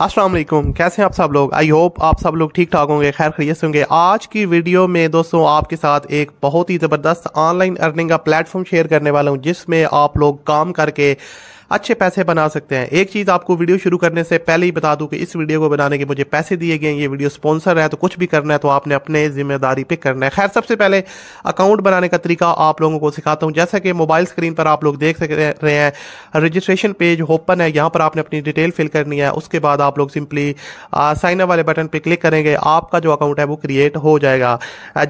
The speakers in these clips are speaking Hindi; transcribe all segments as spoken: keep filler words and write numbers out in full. अस्सलाम वालेकुम, कैसे हैं आप सब लोग। आई होप आप सब लोग ठीक ठाक होंगे, खैर खैरियत से होंगे। आज की वीडियो में दोस्तों आपके साथ एक बहुत ही ज़बरदस्त ऑनलाइन अर्निंग का प्लेटफॉर्म शेयर करने वाला हूं, जिसमें आप लोग काम करके अच्छे पैसे बना सकते हैं। एक चीज़ आपको वीडियो शुरू करने से पहले ही बता दूं कि इस वीडियो को बनाने के मुझे पैसे दिए गए हैं, ये वीडियो स्पॉन्सर है, तो कुछ भी करना है तो आपने अपने जिम्मेदारी पे करना है। खैर, सबसे पहले अकाउंट बनाने का तरीका आप लोगों को सिखाता हूं। जैसा कि मोबाइल स्क्रीन पर आप लोग देख सक रहे हैं, रजिस्ट्रेशन पेज ओपन है, यहाँ पर आपने अपनी डिटेल फिल करनी है। उसके बाद आप लोग सिंपली साइन अप वाले बटन पर क्लिक करेंगे, आपका जो अकाउंट है वो क्रिएट हो जाएगा।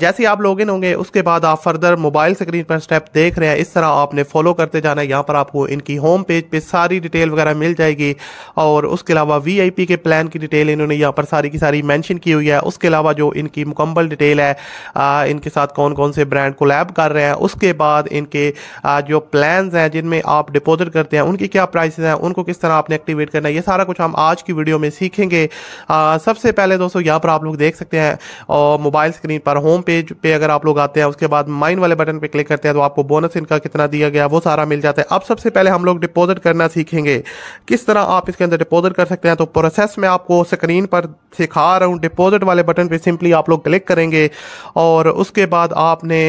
जैसे ही आप लॉग इन होंगे उसके बाद आप फर्दर मोबाइल स्क्रीन पर स्टेप देख रहे हैं, इस तरह आपने फॉलो करते जाना है। यहाँ पर आपको इनकी होम पेज पे सारी डिटेल वगैरह मिल जाएगी, और उसके अलावा वीआईपी के प्लान की डिटेल इन्होंने यहाँ पर सारी की सारी मेंशन की हुई है। उसके अलावा जो इनकी मुकम्मल डिटेल है, आ, इनके साथ कौन कौन से ब्रांड कोलैब कर रहे हैं, उसके बाद इनके आ, जो प्लान्स हैं जिनमें आप डिपॉजिट करते हैं उनकी क्या प्राइसेस हैं, उनको किस तरह आपने एक्टिवेट करना है, ये सारा कुछ हम आज की वीडियो में सीखेंगे। आ, सबसे पहले दोस्तों यहाँ पर आप लोग देख सकते हैं, और मोबाइल स्क्रीन पर होम पेज पे अगर आप लोग आते हैं, उसके बाद माइन वाले बटन पर क्लिक करते हैं तो आपको बोनस इनका कितना दिया गया वो सारा मिल जाता है। अब सबसे पहले हम लोग डिपॉजिट करना सीखेंगे, किस तरह आप इसके अंदर डिपॉजिट कर सकते हैं। तो प्रोसेस में आपको स्क्रीन पर सिखा रहा हूं, डिपॉजिट वाले बटन पे सिंपली आप लोग क्लिक करेंगे, और उसके बाद आपने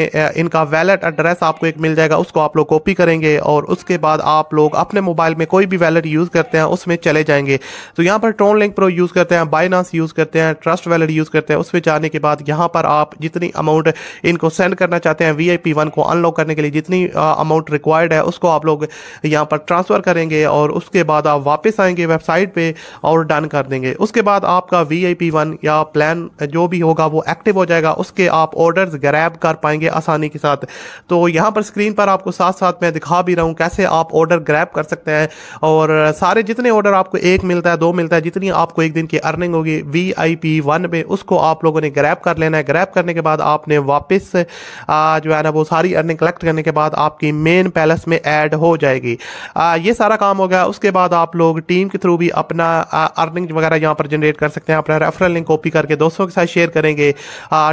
इनका वैलेट एड्रेस आपको एक मिल जाएगा, उसको आप लोग कॉपी करेंगे, और उसके बाद आप लोग अपने मोबाइल में कोई भी वैलेट यूज़ करते हैं उसमें चले जाएंगे। तो यहाँ पर ट्रोन लिंक प्रो यूज़ करते हैं, बाइनांस यूज़ करते हैं, ट्रस्ट वैलेट यूज़ करते हैं, उसमें जाने के बाद यहाँ पर आप जितनी अमाउंट इनको सेंड करना चाहते हैं, वी आई पी वन को अनलॉक करने के लिए जितनी अमाउंट रिक्वायर्ड है उसको आप लोग यहाँ पर ट्रांसफर करेंगे, और उसके बाद आप वापस आएंगे वेबसाइट पे और डन कर देंगे। उसके बाद आपका वीआईपी वन या प्लान जो भी होगा वो एक्टिव हो जाएगा, उसके आप ऑर्डर्स ग्रैब कर पाएंगे आसानी के साथ। तो यहाँ पर स्क्रीन पर आपको साथ साथ मैं दिखा भी रहा हूँ कैसे आप ऑर्डर ग्रैब कर सकते हैं, और सारे जितने ऑर्डर आपको एक मिलता है, दो मिलता है, जितनी आपको एक दिन की अर्निंग होगी वीआईपी वन में, उसको आप लोगों ने ग्रैब कर लेना है। ग्रैब करने के बाद आपने वापस जो है ना वो सारी अर्निंग कलेक्ट करने के बाद आपकी मेन पैलेस में ऐड हो जाएगी। आ, ये सारा काम हो गया। उसके बाद आप लोग टीम के थ्रू भी अपना अर्निंग वगैरह यहाँ पर जनरेट कर सकते हैं। अपना रेफरल लिंक कॉपी करके दोस्तों के साथ शेयर करेंगे,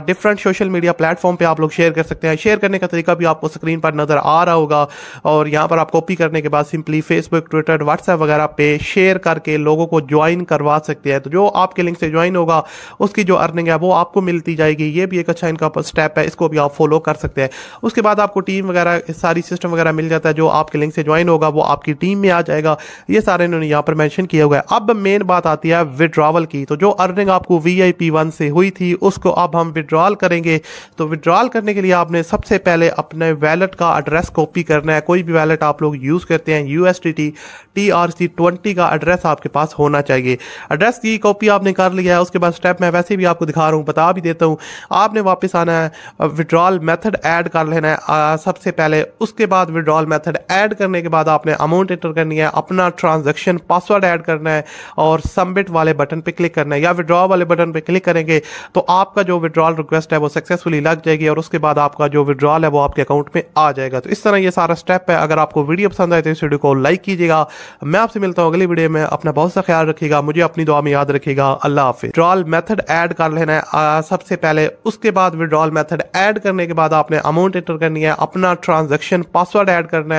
डिफरेंट सोशल मीडिया प्लेटफॉर्म पे आप लोग शेयर कर सकते हैं। शेयर करने का तरीका भी आपको स्क्रीन पर नज़र आ रहा होगा, और यहाँ पर आप कॉपी करने के बाद सिंपली फेसबुक, ट्विटर, व्हाट्सएप वगैरह पे शेयर करके लोगों को ज्वाइन करवा सकते हैं। तो जो आपके लिंक से ज्वाइन होगा उसकी जो अर्निंग है वो आपको मिलती जाएगी। ये भी एक अच्छा इनका स्टेप है, इसको भी आप फॉलो कर सकते हैं। उसके बाद आपको टीम वगैरह सारी सिस्टम वगैरह मिल जाता है, जो आपके लिंक से ज्वाइन होगा वो आपकी टीम में आ जाएगा। ये सारे इन्होंने यहाँ पर मेंशन किया हुआ है। अब मेन बात आती है विड्रॉवल की। तो जो अर्निंग आपको वीआईपी वन से हुई थी उसको अब हम विड्रॉल करेंगे। तो विड्रॉल करने के लिए आपने सबसे पहले अपने वैलेट का एड्रेस कॉपी करना है। कोई भी वैलेट आप लोग यूज़ करते हैं, यूएसडीटी टीआरसी ट्वेंटी का एड्रेस आपके पास होना चाहिए। एड्रेस की कॉपी आपने कर लिया है, उसके बाद स्टेप मैं वैसे भी आपको दिखा रहा हूँ, बता भी देता हूँ। आपने वापस आना है, विड्रॉल मैथड ऐड कर लेना है आ, सबसे पहले। उसके बाद विड्रॉल मैथड ऐड करने के बाद आपने अमाउंट एंटर करनी है, अपना ट्रांजैक्शन पासवर्ड ऐड करना है, और सबमिट वाले बटन पे क्लिक करना है, या विड्रॉ वाले बटन पे क्लिक करेंगे तो आपका जो विड्रॉल रिक्वेस्ट है वो सक्सेसफुली लग जाएगी, और उसके बाद आपका जो विड्रॉल है वो आपके अकाउंट में आ जाएगा। तो इस तरह ये सारा स्टेप है। अगर आपको वीडियो पसंद आए तो इस वीडियो को लाइक कीजिएगा। मैं आपसे मिलता हूँ अगली वीडियो में, अपना बहुत सा ख्याल रखिएगा, मुझे अपनी दुआ में याद रखिएगा। अल्लाह हाफिज़। विड्रॉल मैथड ऐड कर लेना है आ, सबसे पहले। उसके बाद विड्रॉल मैथड ऐड करने के बाद आपने अमाउंट एंटर करनी है, अपना ट्रांजैक्शन पासवर्ड ऐड करना है।